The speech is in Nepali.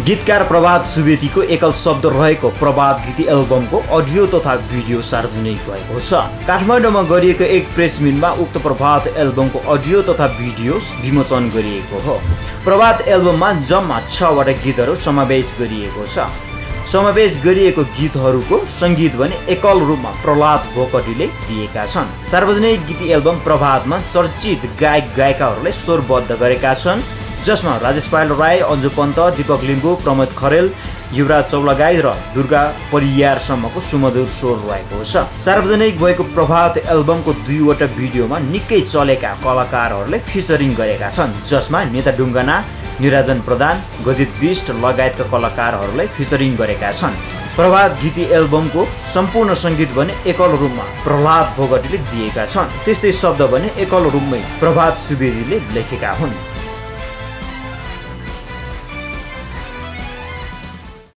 गीतकार प्रभात सुवेदीको एकल शब्द रहेको प्रभात गीति एल्बमको अडियो तथा भिडियो सार्वजनिक भएको छ। काठमाडौँमा गरिएको एक प्रेस मिटमा उक्त प्रभात एल्बमको अडियो तथा भिडियो विमोचन गरिएको हो। प्रभात एल्बममा जम्मा 6 वटा गीतहरू समावेश गरिएको छ। समावेश गरिएको गीतहरूको संगीत भने एकल रूपमा प्रहलाद भोगटीले दिएका छन्। सार्वजनिक गीति एल्बम प्रभातमा चर्चित गायक गायिकाहरूले स्वरबद्ध गरेका छन्, जसमा राजेश पायल राय, अंजू पंत, दीपक लिंबू, प्रमोद खरेल, युवराज चौलागाई र दुर्गा परियार सम्मको सुमधुर स्वर रहेको छ। सार्वजनिक भएको प्रभात एल्बमको 2 वटा भिडियोमा निकै चलेका कलाकारहरूले फिचरिङ गरेका छन्, जसमा निता डुङ्गाना, निराजन प्रधान, गजित बिष्ट लगायतका कलाकारहरूले फिचरिङ गरेका छन्। प्रभात गीति एल्बमको सम्पूर्ण संगीत भने एकल रूपमा प्रहलाद भोगटीले दिएका छन्। त्यस्तै शब्द भने एकल रूपमै प्रभात सुवेदीले लेखेका हुन्।